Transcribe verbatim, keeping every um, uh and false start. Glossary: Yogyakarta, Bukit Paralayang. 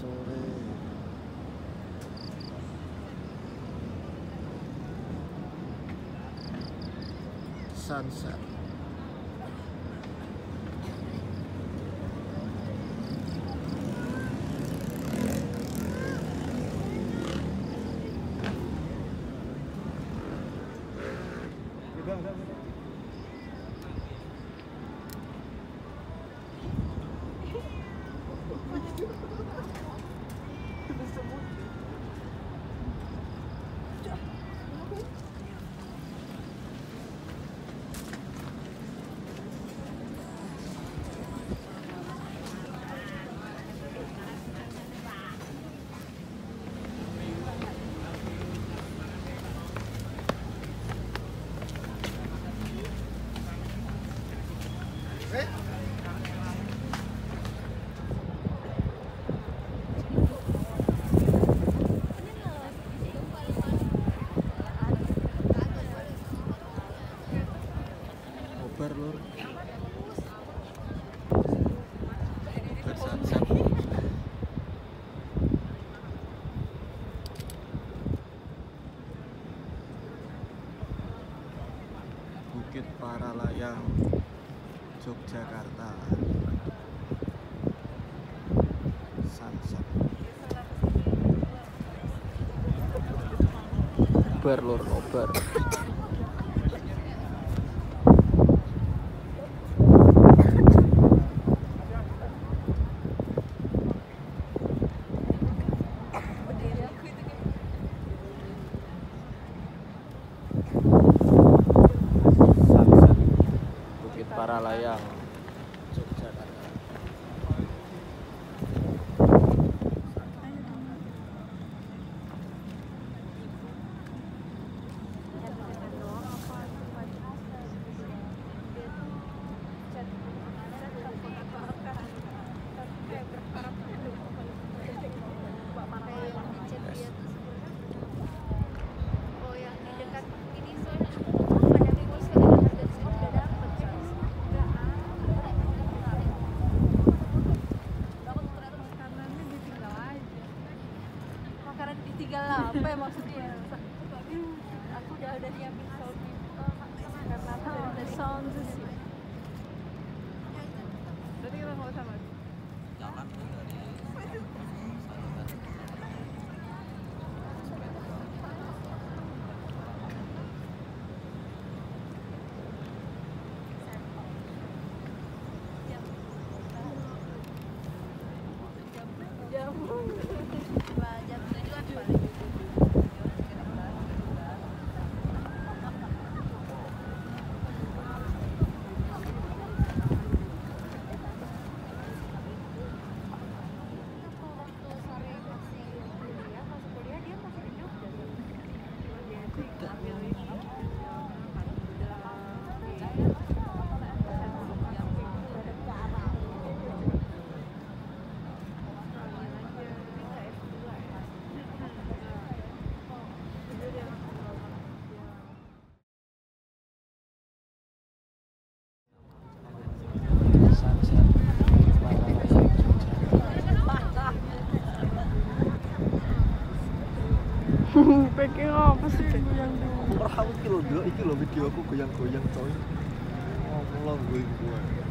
sore. Sunset. Bukit Paralayang, Yogyakarta. Sunset. Obar lor, obar. Paralayang, Yogyakarta. Apa ya maksudnya? Aku udah udah nyiapin sound karena aku udah sound sih. Jadi kita mau sama. Jangan dari. Pikir apa sih goyang goyang? Aku merah, aku kilo dua, iki loh video aku goyang goyang coy. Ngomong gue gue.